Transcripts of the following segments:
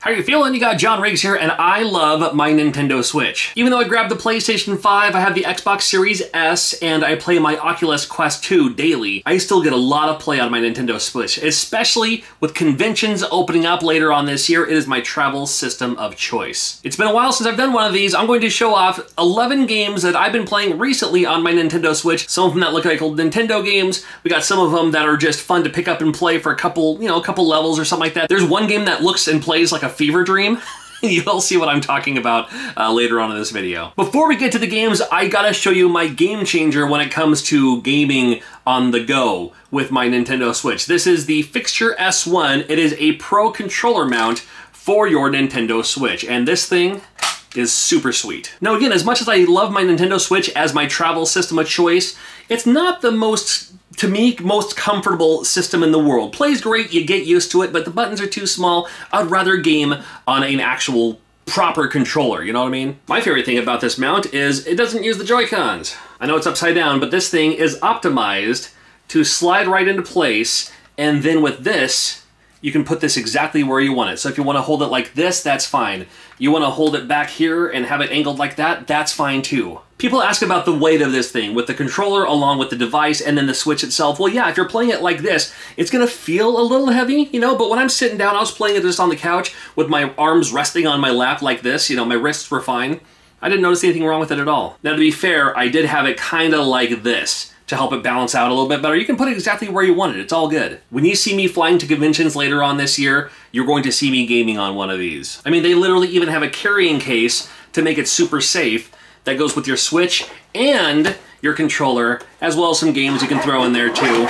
How are you feeling? You got John Riggs here, and I love my Nintendo Switch. Even though I grabbed the PlayStation 5, I have the Xbox Series S, and I play my Oculus Quest 2 daily, I still get a lot of play out of my Nintendo Switch, especially with conventions opening up later on this year. It is my travel system of choice. It's been a while since I've done one of these. I'm going to show off 11 games that I've been playing recently on my Nintendo Switch. Some of them that look like old Nintendo games. We got some of them that are just fun to pick up and play for a couple levels or something like that. There's one game that looks and plays like a fever dream. You'll see what I'm talking about later on in this video. Before we get to the games, I gotta show you my game changer when it comes to gaming on the go with my Nintendo Switch. This is the Fixture S1. It is a pro controller mount for your Nintendo Switch, and this thing is super sweet. Now again, as much as I love my Nintendo Switch as my travel system of choice, it's not the most, to me, most comfortable system in the world. Plays great, you get used to it, but the buttons are too small. I'd rather game on an actual proper controller, you know what I mean? My favorite thing about this mount is it doesn't use the Joy-Cons. I know it's upside down, but this thing is optimized to slide right into place, and then with this, you can put this exactly where you want it. So if you want to hold it like this, that's fine. You want to hold it back here and have it angled like that, that's fine too. People ask about the weight of this thing with the controller along with the device and then the Switch itself. Well, yeah, if you're playing it like this, it's gonna feel a little heavy, you know, but when I'm sitting down, I was playing it just on the couch with my arms resting on my lap like this, you know, my wrists were fine. I didn't notice anything wrong with it at all. Now, to be fair, I did have it kind of like this to help it balance out a little bit better. You can put it exactly where you want it, it's all good. When you see me flying to conventions later on this year, you're going to see me gaming on one of these. I mean, they literally even have a carrying case to make it super safe that goes with your Switch and your controller, as well as some games you can throw in there too.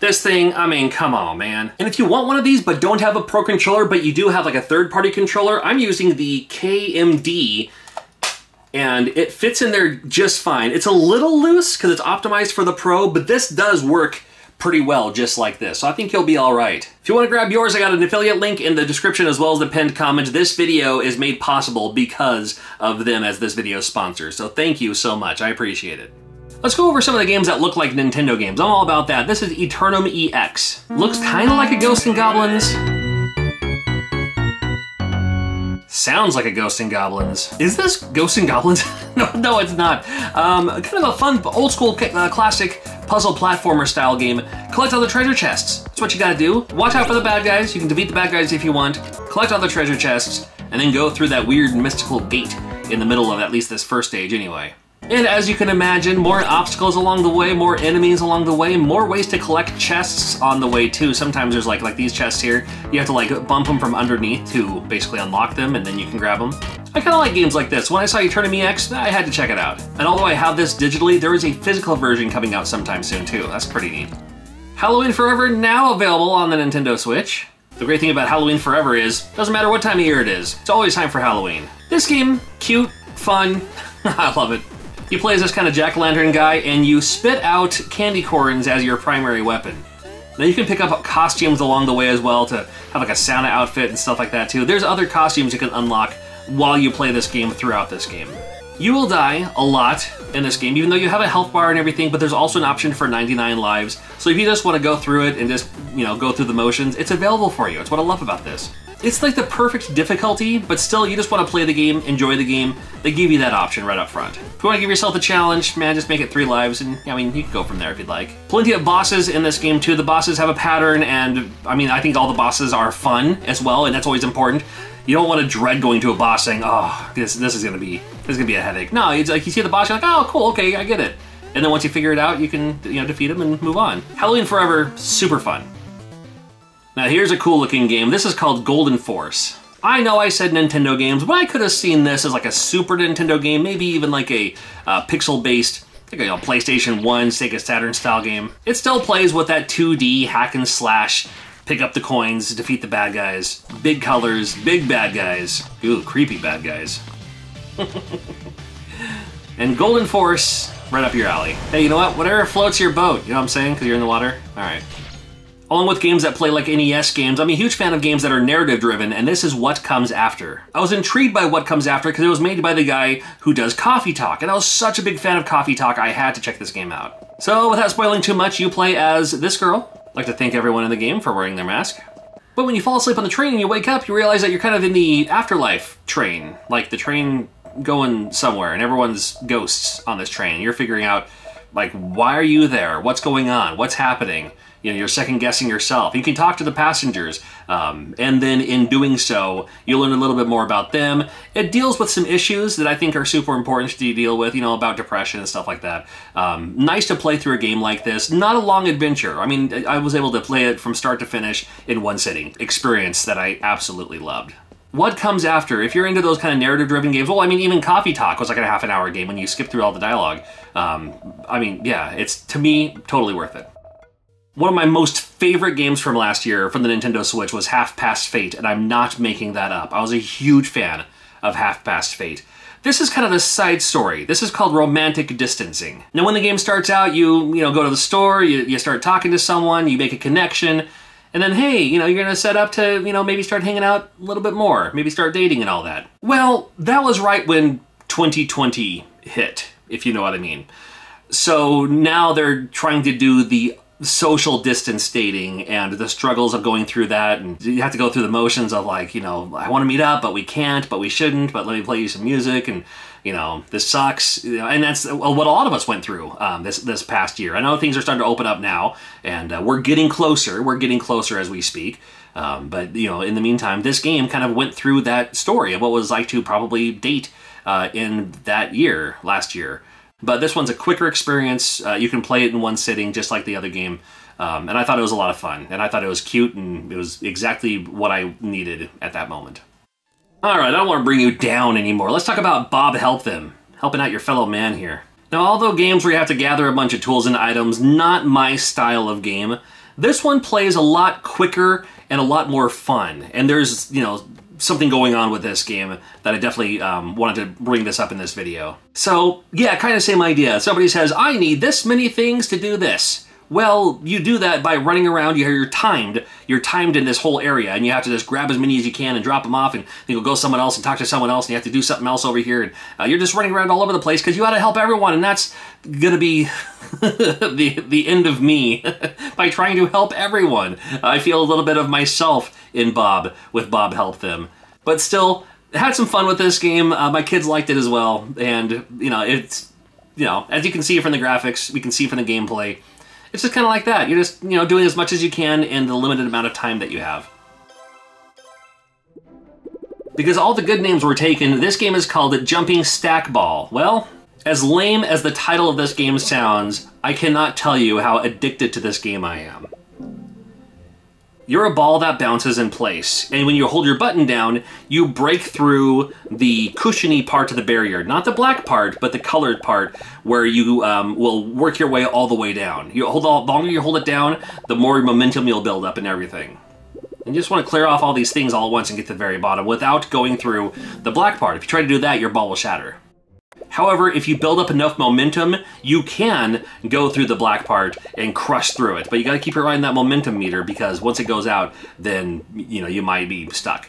This thing, I mean, come on, man. And if you want one of these but don't have a pro controller, but you do have like a third-party controller, I'm using the KMD, and it fits in there just fine. It's a little loose because it's optimized for the pro, but this does work pretty well just like this, so I think you'll be all right. If you want to grab yours, I got an affiliate link in the description as well as the pinned comment. This video is made possible because of them as this video's sponsor, so thank you so much, I appreciate it. Let's go over some of the games that look like Nintendo games. I'm all about that. This is Eternum EX. Looks kind of like a Ghost and Goblins. Sounds like a Ghost and Goblins. Is this Ghost and Goblins? No, it's not. Kind of a fun, old school, classic puzzle platformer style game. Collect all the treasure chests. That's what you gotta do. Watch out for the bad guys. You can defeat the bad guys if you want. Collect all the treasure chests, and then go through that weird mystical gate in the middle of at least this first stage anyway. And as you can imagine, more obstacles along the way, more enemies along the way, more ways to collect chests on the way too. Sometimes there's like these chests here, you have to like bump them from underneath to basically unlock them, and then you can grab them. I kind of like games like this. When I saw Eternum EX, I had to check it out. And although I have this digitally, there is a physical version coming out sometime soon too. That's pretty neat. Halloween Forever, now available on the Nintendo Switch. The great thing about Halloween Forever is, doesn't matter what time of year it is, it's always time for Halloween. This game, cute, fun, I love it. You play as this kind of jack-o'-lantern guy, and you spit out candy corns as your primary weapon. Now you can pick up costumes along the way as well to have like a Santa outfit and stuff like that too. There's other costumes you can unlock while you play this game throughout this game. You will die a lot in this game, even though you have a health bar and everything, but there's also an option for 99 lives. So if you just want to go through it and just, you know, go through the motions, it's available for you. It's what I love about this. It's like the perfect difficulty, but still you just want to play the game, enjoy the game. They give you that option right up front. If you want to give yourself a challenge, man, just make it 3 lives, and I mean, you can go from there if you'd like. Plenty of bosses in this game too. The bosses have a pattern, and I mean, I think all the bosses are fun as well, and that's always important. You don't want to dread going to a boss saying, oh, this is gonna be a headache. No, it's like you see the boss, you're like, oh, cool, okay, I get it. And then once you figure it out, you can, you know, defeat him and move on. Halloween Forever, super fun. Now here's a cool looking game. This is called Golden Force. I know I said Nintendo games, but I could have seen this as like a Super Nintendo game, maybe even like a pixel-based, you know, PlayStation 1, Sega Saturn style game. It still plays with that 2D hack and slash, pick up the coins, defeat the bad guys, big colors, big bad guys. Ooh, creepy bad guys. And Golden Force, right up your alley. Hey, you know what? Whatever floats your boat, you know what I'm saying? Because you're in the water. All right. Along with games that play like NES games, I'm a huge fan of games that are narrative-driven, and this is What Comes After. I was intrigued by What Comes After because it was made by the guy who does Coffee Talk, and I was such a big fan of Coffee Talk, I had to check this game out. So, without spoiling too much, you play as this girl. I'd like to thank everyone in the game for wearing their mask. But when you fall asleep on the train and you wake up, you realize that you're kind of in the afterlife train, like the train going somewhere, and everyone's ghosts on this train. You're figuring out, like, why are you there? What's going on? What's happening? You know, you're second-guessing yourself. You can talk to the passengers, and then in doing so, you'll learn a little bit more about them. It deals with some issues that I think are super important to deal with, you know, about depression and stuff like that. Nice to play through a game like this. Not a long adventure. I mean, I was able to play it from start to finish in one sitting. Experience that I absolutely loved. What Comes After, if you're into those kind of narrative-driven games, well, I mean, even Coffee Talk was like a half-an-hour game when you skip through all the dialogue. I mean, yeah, it's, to me, totally worth it. One of my most favorite games from last year from the Nintendo Switch was Half-Past Fate, and I'm not making that up. I was a huge fan of Half-Past Fate. This is kind of a side story. This is called Romantic Distancing. Now, when the game starts out, you know, go to the store, you start talking to someone, you make a connection, and then, hey, you know, you're gonna set up to, you know, maybe start hanging out a little bit more, maybe start dating and all that. Well, that was right when 2020 hit, if you know what I mean. So now they're trying to do the social distance dating and the struggles of going through that, and you have to go through the motions of, like, you know, I want to meet up, but we can't, but we shouldn't, but let me play you some music, and, you know, this sucks. And that's what a lot of us went through this past year. I know things are starting to open up now, and we're getting closer. We're getting closer as we speak. But, you know, in the meantime, this game kind of went through that story of what was like to probably date in that year, last year. But this one's a quicker experience. You can play it in one sitting, just like the other game. And I thought it was a lot of fun. And I thought it was cute, and it was exactly what I needed at that moment. All right, I don't want to bring you down anymore. Let's talk about Bob Help Them, helping out your fellow man here. Now, although games where you have to gather a bunch of tools and items, not my style of game, this one plays a lot quicker and a lot more fun. And there's, you know, something going on with this game that I definitely wanted to bring this up in this video. So yeah, kind of same idea. Somebody says, I need this many things to do this. Well, you do that by running around. You're timed. You're timed in this whole area, and you have to just grab as many as you can and drop them off, and you'll go someone else and talk to someone else, and you have to do something else over here, and you're just running around all over the place because you ought to help everyone, and that's gonna be the end of me by trying to help everyone. I feel a little bit of myself in Bob with Bob Help Them, but still had some fun with this game. My kids liked it as well, and you know, it's, you know, as you can see from the graphics, we can see from the gameplay. It's just kind of like that. You're just, you know, doing as much as you can in the limited amount of time that you have. Because all the good names were taken, this game is called Jumping Stack Ball. Well, as lame as the title of this game sounds, I cannot tell you how addicted to this game I am. You're a ball that bounces in place, and when you hold your button down, you break through the cushiony part of the barrier. Not the black part, but the colored part, where you will work your way all the way down. You hold all, the longer you hold it down, the more momentum you'll build up and everything. And you just want to clear off all these things all at once and get to the very bottom without going through the black part. If you try to do that, your ball will shatter. However, if you build up enough momentum, you can go through the black part and crush through it. But you gotta keep your eye on that momentum meter, because once it goes out, then, you know, you might be stuck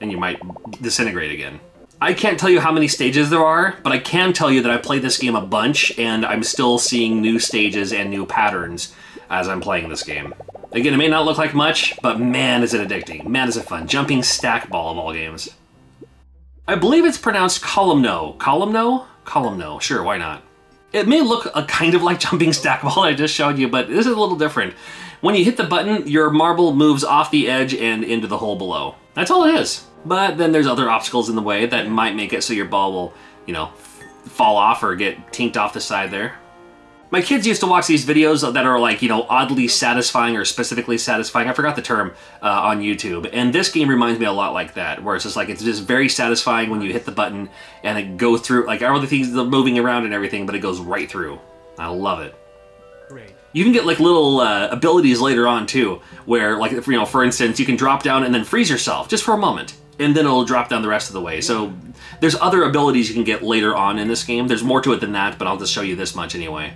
and you might disintegrate again. I can't tell you how many stages there are, but I can tell you that I played this game a bunch, and I'm still seeing new stages and new patterns as I'm playing this game. Again, it may not look like much, but man, is it addicting. Man, is it fun. Jumping Stack Ball of all games. I believe it's pronounced Columno. Columno? Columno. Sure, why not? It may look a kind of like Jumping Stack Ball I just showed you, but this is a little different. When you hit the button, your marble moves off the edge and into the hole below. That's all it is. But then there's other obstacles in the way that might make it so your ball will, you know, fall off or get tinked off the side there. My kids used to watch these videos that are, like, you know, oddly satisfying or specifically satisfying. I forgot the term on YouTube. And this game reminds me a lot like that, where it's just like, it's just very satisfying when you hit the button and it goes through, like, all the things that are moving around and everything, but it goes right through. I love it. Great. You can get, like, little abilities later on too, where, like, you know, for instance, you can drop down and then freeze yourself just for a moment, and then it'll drop down the rest of the way. So there's other abilities you can get later on in this game. There's more to it than that, but I'll just show you this much anyway.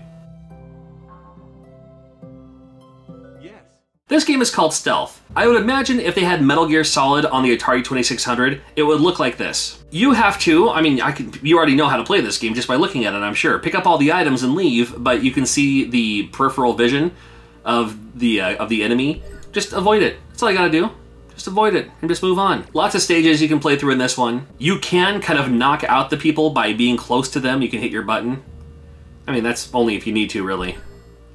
This game is called Stealth. I would imagine if they had Metal Gear Solid on the Atari 2600, it would look like this. You have to, I mean, you already know how to play this game just by looking at it, I'm sure. Pick up all the items and leave, but you can see the peripheral vision of the enemy. Just avoid it. That's all you gotta do. Just avoid it and just move on. Lots of stages you can play through in this one. You can kind of knock out the people by being close to them. You can hit your button. I mean, that's only if you need to, really.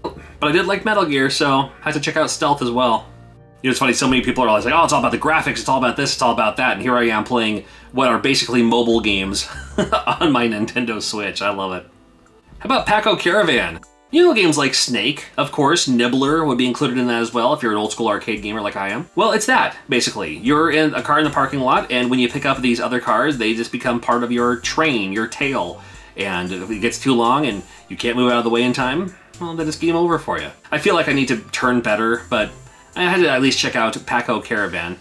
But I did like Metal Gear, so I had to check out Stealth as well. You know, it's funny, so many people are always like, oh, it's all about the graphics, it's all about this, it's all about that, and here I am playing what are basically mobile games on my Nintendo Switch. I love it. How about Pac-Man Caravan? You know, games like Snake, of course, Nibbler would be included in that as well if you're an old school arcade gamer like I am. Well, it's that, basically. You're in a car in the parking lot, and when you pick up these other cars, they just become part of your train, your tail. And if it gets too long and you can't move out of the way in time, well, then it's game over for you. I feel like I need to turn better, but I had to at least check out Pac-Man Caravan.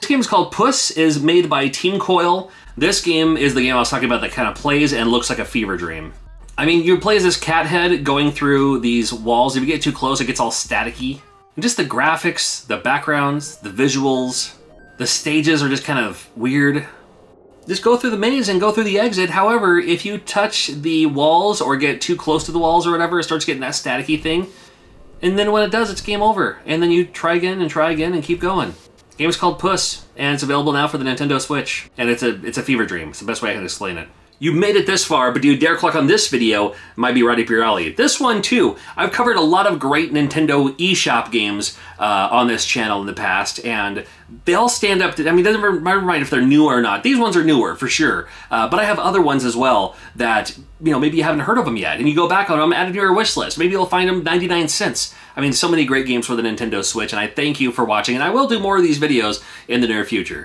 This game is called Puss, is made by Team Coil. This game is the game I was talking about that kind of plays and looks like a fever dream. I mean, you play as this cat head going through these walls. If you get too close, it gets all staticky. And just the graphics, the backgrounds, the visuals, the stages are just kind of weird. Just go through the maze and go through the exit. However, if you touch the walls or get too close to the walls or whatever, it starts getting that staticky thing. And then when it does, it's game over. And then you try again and keep going. The game is called Puss, and it's available now for the Nintendo Switch. And it's a fever dream. It's the best way I can explain it. You made it this far, but do you dare click on this video? Might be right up your alley. This one, too. I've covered a lot of great Nintendo eShop games on this channel in the past, and they all stand up to, I mean, it doesn't matter if they're new or not. These ones are newer, for sure. But I have other ones as well that, you know, maybe you haven't heard of them yet, and you go back on them, add them to your wish list. Maybe you'll find them 99 cents. I mean, so many great games for the Nintendo Switch, and I thank you for watching, and I will do more of these videos in the near future.